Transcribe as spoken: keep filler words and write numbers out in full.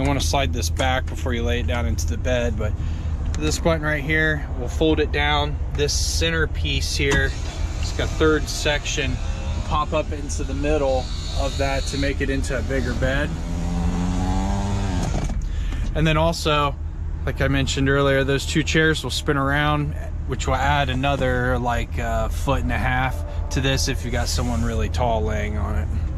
You'll want to slide this back before you lay it down into the bed, but this button right here, we'll fold it down. This center piece here, it's got a third section, we'll pop up into the middle of that to make it into a bigger bed. And then also, like I mentioned earlier, those two chairs will spin around, which will add another like uh, foot and a half to this if you got someone really tall laying on it.